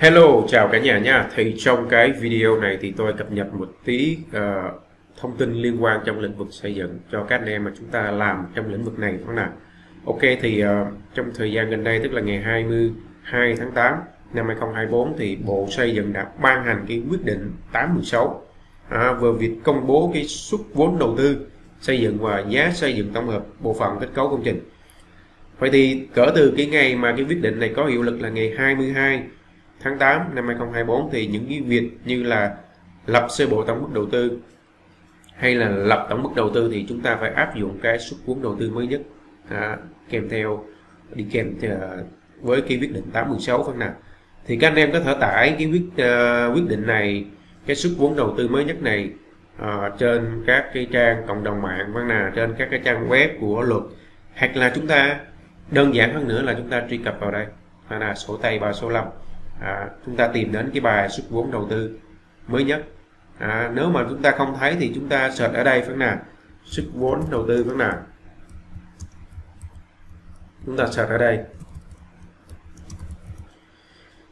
Hello, chào cả nhà nha. Thì trong cái video này thì tôi cập nhật một tí thông tin liên quan trong lĩnh vực xây dựng cho các anh em mà chúng ta làm trong lĩnh vực này không nào. Ok, thì trong thời gian gần đây, tức là ngày 22 tháng 8 năm 2024 thì Bộ Xây dựng đã ban hành cái quyết định 816 về việc công bố cái suất vốn đầu tư xây dựng và giá xây dựng tổng hợp bộ phận kết cấu công trình. Vậy thì kể từ cái ngày mà cái quyết định này có hiệu lực là ngày 22 tháng 8 năm 2024 thì những cái việc như là lập sơ bộ tổng mức đầu tư hay là lập tổng mức đầu tư thì chúng ta phải áp dụng cái suất vốn đầu tư mới nhất đi kèm theo với cái quyết định 816 phần nào. Thì các anh em có thể tải cái quyết định này, cái suất vốn đầu tư mới nhất này trên các cái trang cộng đồng mạng văn nào, trên các cái trang web của luật, hoặc là chúng ta đơn giản hơn nữa là chúng ta truy cập vào đây là sotay365. Chúng ta tìm đến cái bài suất vốn đầu tư mới nhất. Nếu mà chúng ta không thấy thì chúng ta search ở đây phần nào suất vốn đầu tư phần nào, chúng ta search ở đây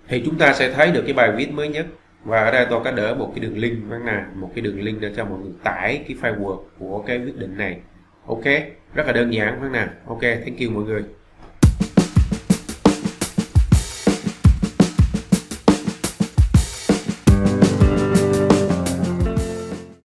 thì chúng ta sẽ thấy được cái bài viết mới nhất. Và ở đây tôi có đỡ một cái đường link phần nào, một cái đường link để cho mọi người tải cái file Word của cái quyết định này. Ok, rất là đơn giản phần nào. Ok, thank you mọi người.